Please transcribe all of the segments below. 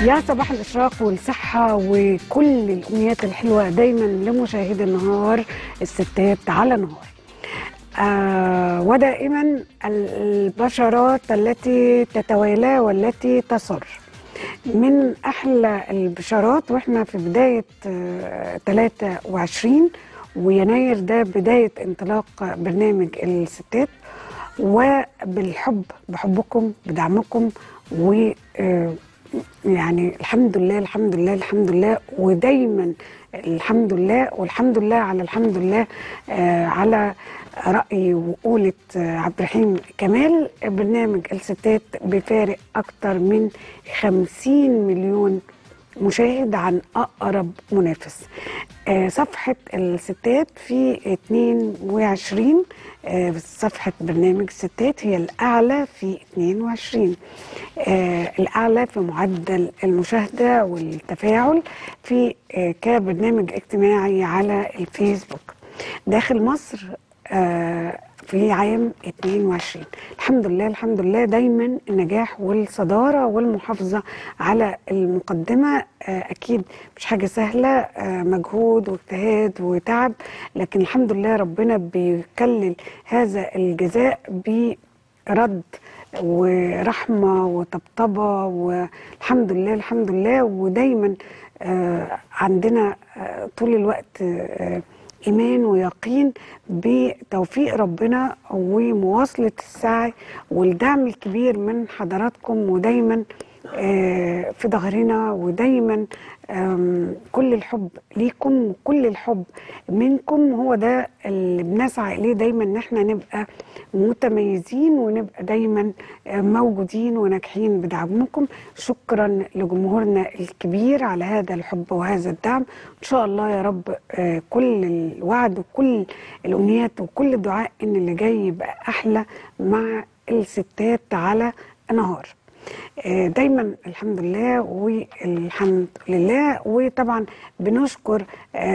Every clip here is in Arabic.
يا صباح الإشراق والصحة وكل الأمنيات الحلوة دايما لمشاهدي النهار الستات على نهار. ودائما البشرات التي تتوالى والتي تصر. من أحلى البشرات وإحنا في بداية 23 ويناير، ده بداية انطلاق برنامج الستات، وبالحب بحبكم بدعمكم، و يعني الحمد لله الحمد لله الحمد لله، ودايما الحمد لله والحمد لله على الحمد لله. على رأي وقولة عبد الرحيم كمال، برنامج الستات بفارق أكتر من 50 مليون مشاهد عن أقرب منافس. صفحة الستات في 22، صفحة برنامج الستات هي الأعلى في 22، الأعلى في معدل المشاهدة والتفاعل في كبرنامج اجتماعي على الفيسبوك داخل مصر في عام 22. الحمد لله الحمد لله، دايما النجاح والصدارة والمحافظة على المقدمة أكيد مش حاجة سهلة، مجهود واجتهاد وتعب، لكن الحمد لله ربنا بيكلل هذا الجزاء برد ورحمة وطبطبة، والحمد لله الحمد لله. ودايما عندنا طول الوقت إيمان ويقين بتوفيق ربنا ومواصلة السعي والدعم الكبير من حضراتكم، ودايما في ظهرنا، ودايما كل الحب ليكم وكل الحب منكم، هو ده اللي بنسعى إليه دايما، إن احنا نبقى متميزين ونبقى دايما موجودين وناجحين بدعمكم. شكرا لجمهورنا الكبير على هذا الحب وهذا الدعم، إن شاء الله يا رب كل الوعد وكل الأمنيات وكل الدعاء إن اللي جاي يبقى أحلى مع الستات على نهار. دايما الحمد لله والحمد لله. وطبعا بنشكر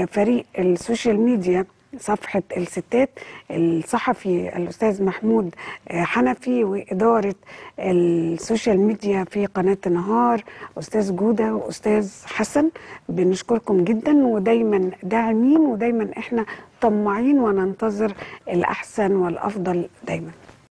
فريق السوشيال ميديا صفحة الستات، الصحفي الأستاذ محمود حنفي، وإدارة السوشيال ميديا في قناة النهار أستاذ جودة وأستاذ حسن، بنشكركم جدا، ودايما داعمين ودايما احنا طماعين وننتظر الأحسن والأفضل دايما.